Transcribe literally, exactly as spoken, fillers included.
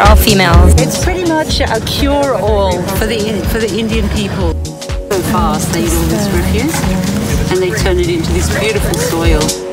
they're all females. It's pretty much a cure-all for the for the Indian people. So fast, they eat all this refuse and they turn it into this beautiful soil.